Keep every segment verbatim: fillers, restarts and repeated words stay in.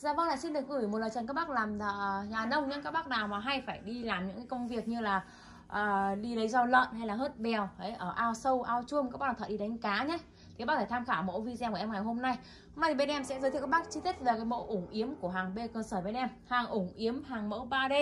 Dạ vâng, lại xin được gửi một lời chào các bác làm nhà nông, những các bác nào mà hay phải đi làm những công việc như là uh, đi lấy rau lợn hay là hớt bèo ấy, ở ao sâu ao chuông, các bác là thợ đi đánh cá nhé. Thì các bác phải tham khảo mẫu video của em ngày hôm nay. Hôm nay thì bên em sẽ giới thiệu các bác chi tiết về cái mẫu ủng yếm của hàng B cơ sở bên em. Hàng ủng yếm hàng mẫu ba D.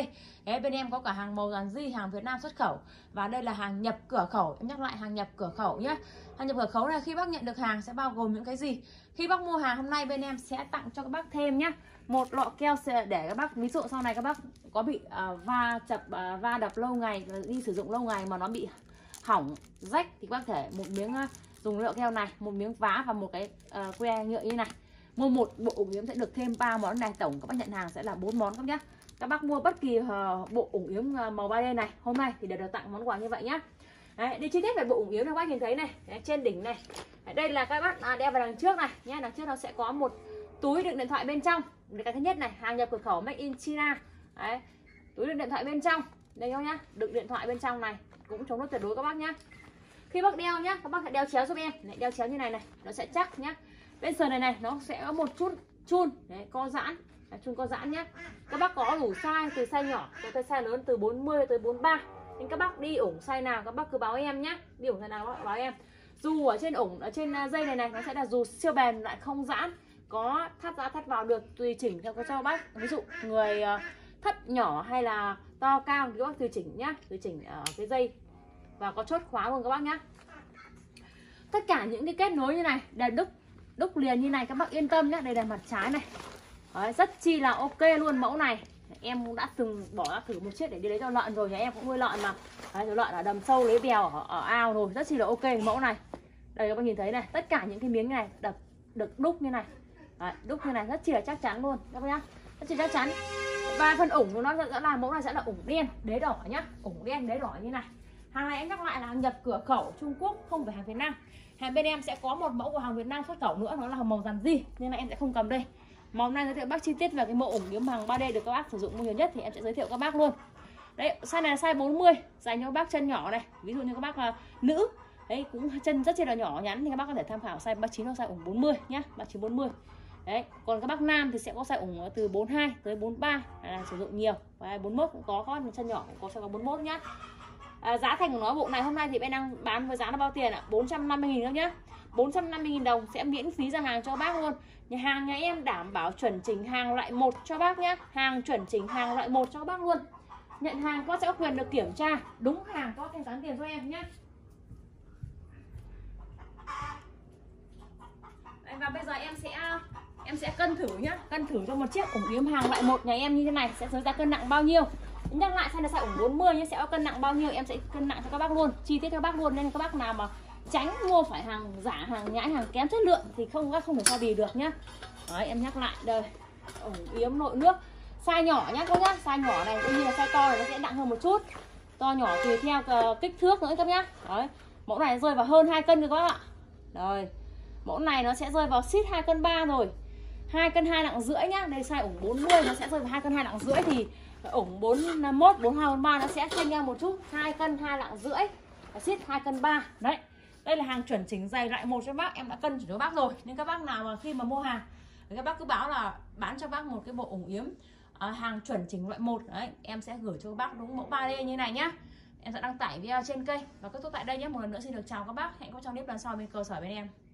Đấy, bên em có cả hàng màu dàn di, hàng Việt Nam xuất khẩu. Và đây là hàng nhập cửa khẩu. Em nhắc lại hàng nhập cửa khẩu nhé. Hàng nhập cửa khẩu này khi bác nhận được hàng sẽ bao gồm những cái gì? Khi bác mua hàng hôm nay bên em sẽ tặng cho các bác thêm nhé một lọ keo để các bác, ví dụ sau này các bác có bị uh, va chập uh, va đập lâu ngày, đi sử dụng lâu ngày mà nó bị hỏng rách thì các bác thể một miếng uh, dùng lọ keo này, một miếng vá và một cái uh, que nhựa như này. Mua một bộ ủng yếm sẽ được thêm ba món này, tổng các bác nhận hàng sẽ là bốn món các bác nhé. Các bác mua bất kỳ uh, bộ ủng yếm uh, màu ba D này hôm nay thì đều được tặng món quà như vậy nhé. Đấy, đi chi tiết về bộ ủng yếm này các bác nhìn thấy này, đấy, trên đỉnh này. Đấy, đây là các bác à, đeo vào đằng trước này nhé, đằng trước nó sẽ có một túi đựng điện thoại bên trong. Cái thứ nhất này, hàng nhập cửa khẩu made in China. Đấy, túi đựng điện thoại bên trong. Đây không nhá, đựng điện thoại bên trong này cũng chống nước tuyệt đối các bác nhá. Khi bác đeo nhá, các bác hãy đeo chéo giúp em. Đấy, đeo chéo như này này, nó sẽ chắc nhá. Bên sườn này này nó sẽ có một chút chun, đấy, co giãn, đấy, chun co giãn nhá. Các bác có đủ size từ size nhỏ tới size lớn từ bốn mươi tới bốn mươi ba. Nên các bác đi ủng size nào các bác cứ báo em nhá, đi ủng size nào các bác báo em. Dù ở trên ủng ở trên dây này này nó sẽ là dù siêu bền lại không giãn, có thắt ra thắt vào được tùy chỉnh theo cho bác. Ví dụ người thấp nhỏ hay là to cao thì các bác tùy chỉnh nhá, tùy chỉnh ở cái dây và có chốt khóa luôn các bác nhá. Tất cả những cái kết nối như này đều đúc đúc liền như này các bác yên tâm nhá. Đây là mặt trái này. Đấy, rất chi là ok luôn mẫu này. Em cũng đã từng bỏ thử một chiếc để đi lấy cho lợn rồi, nhà em cũng nuôi lợn mà. Đấy, lợn ở đầm sâu lấy bèo ở, ở ao rồi, rất chi là ok mẫu này. Đây các bác nhìn thấy này, tất cả những cái miếng này đập được đúc như này. Đấy, đúc như này rất chỉ là chắc chắn luôn các bác nhá, rất chỉ chắc chắn. Và phần ủng của nó sẽ là mẫu này sẽ là ủng đen đế đỏ nhá, ủng đen đế đỏ như này. Hàng này em nhắc lại là hàng nhập cửa khẩu Trung Quốc, không phải hàng Việt Nam. Hàng bên em sẽ có một mẫu của hàng Việt Nam xuất khẩu nữa, nó là màu dàn di nên là em sẽ không cầm đây. Mà hôm nay giới thiệu bác chi tiết về cái mẫu ủng yếm hàng ba D được các bác sử dụng nhiều nhất thì em sẽ giới thiệu các bác luôn. Đấy, size này là size bốn mươi dành cho các bác chân nhỏ này, ví dụ như các bác là nữ đấy cũng chân rất chi là nhỏ nhắn thì các bác có thể tham khảo size ba mươi chín hoặc size ủng bốn mươi nhá, ba mươi chín bốn mươi. Đấy, còn các bác nam thì sẽ có size ủng từ bốn mươi hai tới bốn mươi ba là sử dụng nhiều. Và bốn mươi mốt cũng có, có chân nhỏ cũng có, sẽ có bốn mươi mốt nhá. À, giá thành của nó bộ này hôm nay thì bên đang bán với giá là bao tiền ạ? bốn trăm năm mươi nghìn đồng nhá. bốn trăm năm mươi nghìn đồng sẽ miễn phí ra hàng cho các bác luôn. Nhà hàng nhà em đảm bảo chuẩn chỉnh hàng loại một cho bác nhá. Hàng chuẩn chỉnh hàng loại một cho các bác luôn. Nhận hàng có sẽ có quyền được kiểm tra, đúng hàng có thanh toán tiền cho em nhá. Và bây giờ em sẽ em sẽ cân thử nhá, cân thử cho một chiếc ủng yếm hàng loại một nhà em như thế này sẽ rơi ra cân nặng bao nhiêu. Nhắc lại xem là size ủng bốn mươi nhé, sẽ có cân nặng bao nhiêu em sẽ cân nặng cho các bác luôn, chi tiết cho các bác luôn. Nên các bác nào mà tránh mua phải hàng giả, hàng nhái, hàng kém chất lượng thì không các không thể sao bì được nhá. Đấy, em nhắc lại đây, ủng yếm nội nước size nhỏ nhá các nhá, size nhỏ này cũng như là size to này nó sẽ nặng hơn một chút, to nhỏ tùy theo kích thước nữa các nhá. Đấy, mẫu này rơi vào hơn hai cân rồi các bác ạ. Rồi, mẫu này nó sẽ rơi vào xít hai cân ba rồi, hai cân hai nặng rưỡi nhá. Đây size ủng bốn mươi nó sẽ rơi vào hai cân hai nặng rưỡi thì ủng bốn mươi mốt, bốn mươi hai, bốn mươi ba nó sẽ chênh ra một chút, hai cân hai nặng rưỡi, xít hai cân ba. Đấy. Đây là hàng chuẩn chỉnh dày loại một cho bác, em đã cân chỉnh cho bác rồi. Nên các bác nào mà khi mà mua hàng các bác cứ báo là bán cho bác một cái bộ ủng yếm à, hàng chuẩn chỉnh loại một. Đấy, em sẽ gửi cho bác đúng mẫu ba D như này nhá. Em sẽ đăng tải video trên kênh và kết thúc tại đây nhé. Một lần nữa xin được chào các bác. Hẹn gặp trong clip lần sau bên cơ sở bên em.